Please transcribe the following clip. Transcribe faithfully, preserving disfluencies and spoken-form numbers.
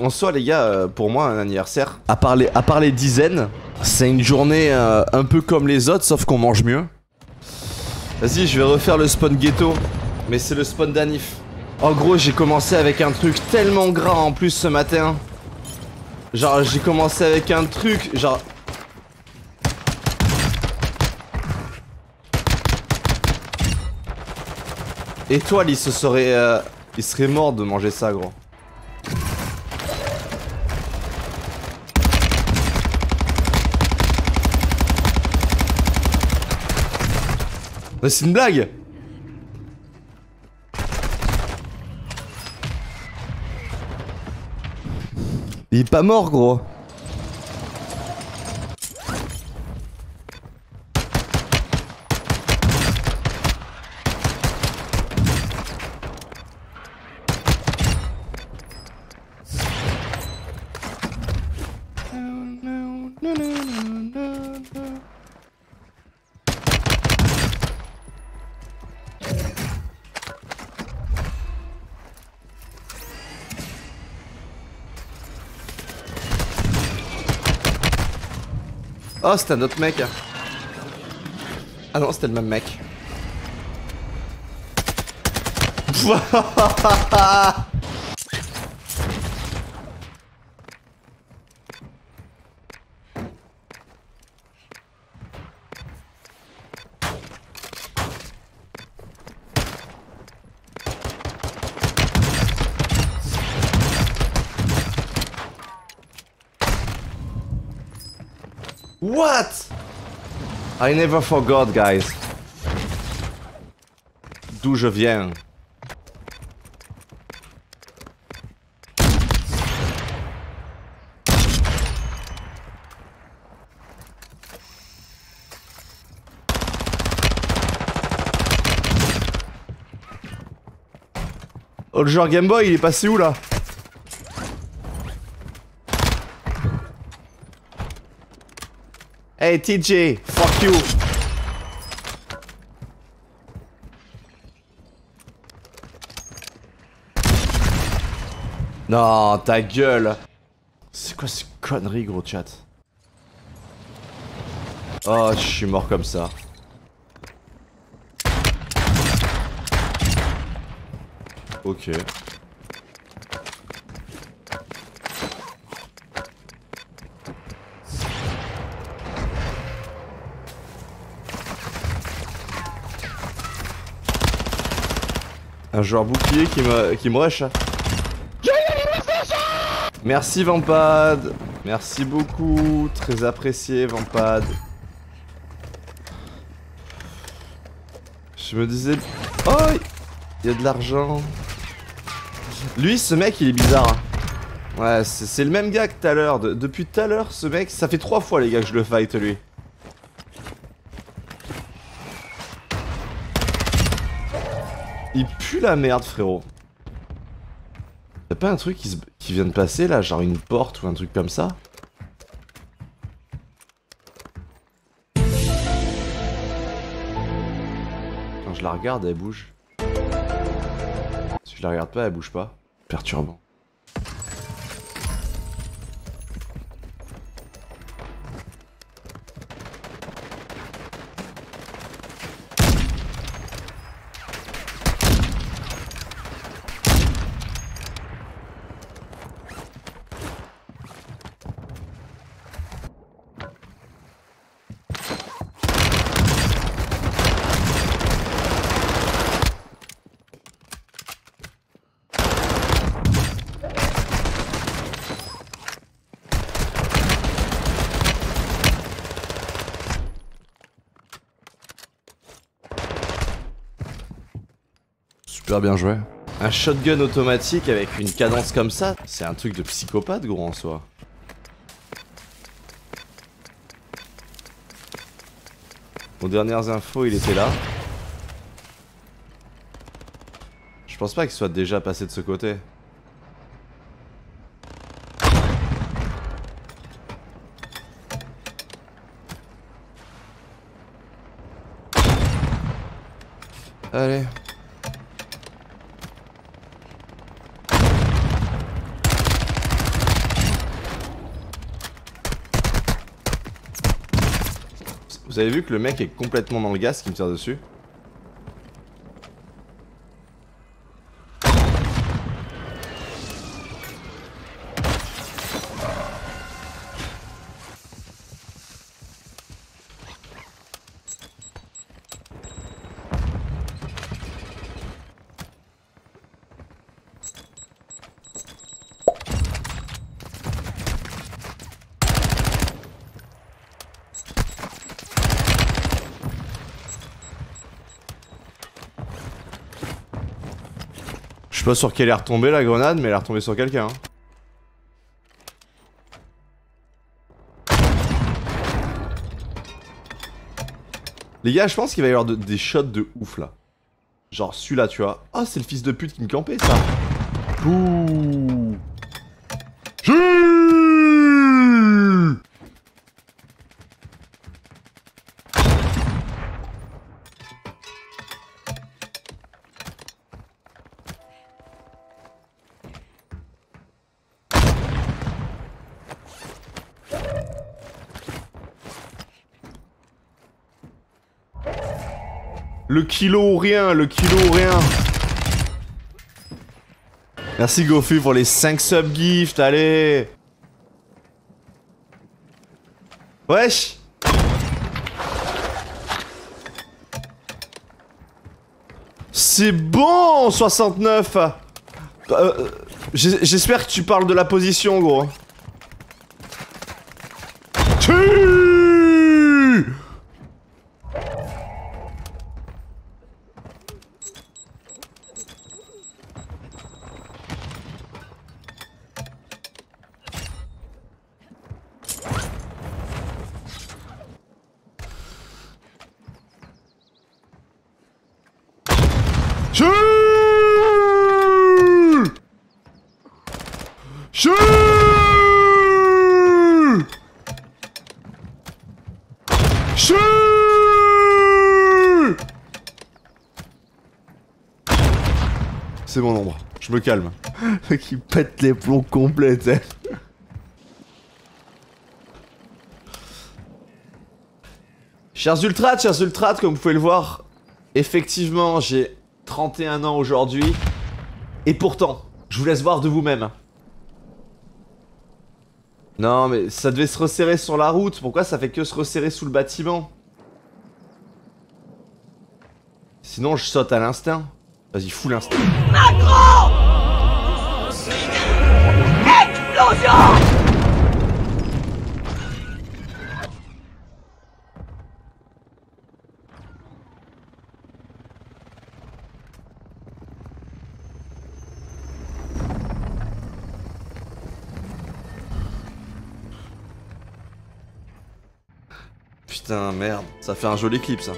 En soi les gars, pour moi un anniversaire, à part les, à part les dizaines, c'est une journée euh, un peu comme les autres, sauf qu'on mange mieux. Vas-y, je vais refaire le spawn ghetto, mais c'est le spawn d'Anif. En gros, j'ai commencé avec un truc tellement gras en plus ce matin. Genre j'ai commencé avec un truc, genre... Étoile, il se serait... Euh, il serait mort de manger ça, gros. C'est une blague. Il est pas mort, gros. Oh, c'était un autre mec. Ah non, c'était le même mec. What? I never forgot, guys. D'où je viens. Oh, le joueur Game Boy, il est passé où là? Hey T J, fuck you. Non, ta gueule. C'est quoi ces conneries, gros chat? Oh, je suis mort comme ça. Ok. Un joueur bouclier qui me, qui me rush. Merci Vampad. Merci beaucoup. Très apprécié Vampad. Je me disais... Oh, il y a de l'argent. Lui, ce mec, il est bizarre. Ouais, c'est le même gars que tout à l'heure. De, depuis tout à l'heure, ce mec, ça fait trois fois les gars que je le fight lui. Il pue la merde, frérot. Y'a pas un truc qui, se... qui vient de passer là, genre une porte ou un truc comme ça? Quand je la regarde, elle bouge. Si je la regarde pas, elle bouge pas. Perturbant. Super bien joué. Un shotgun automatique avec une cadence comme ça, c'est un truc de psychopathe gros en soi. Aux dernières infos, il était là. Je pense pas qu'il soit déjà passé de ce côté. Allez. Vous avez vu que le mec est complètement dans le gaz qui me tire dessus. Je sais pas sur qui elle est retombée la grenade, mais elle est retombée sur quelqu'un. Hein. Les gars, je pense qu'il va y avoir de, des shots de ouf là. Genre celui-là, tu vois. Ah, oh, c'est le fils de pute qui me campait ça. Ouh. Le kilo ou rien, le kilo ou rien. Merci GoFu pour les cinq sub gifts, allez. Wesh. C'est bon, soixante-neuf. Euh, J'espère que tu parles de la position, gros. C'est mon ombre, je me calme. Qui pète les plombs complets, t'sais. Chers ultras, chers ultras, comme vous pouvez le voir, effectivement, j'ai trente et un ans aujourd'hui. Et pourtant, je vous laisse voir de vous-même. Non, mais ça devait se resserrer sur la route. Pourquoi ça fait que se resserrer sous le bâtiment? Sinon, je saute à l'instinct. Vas-y, fous l'instinct. Macron! Explosion! Putain, merde, ça fait un joli clip ça.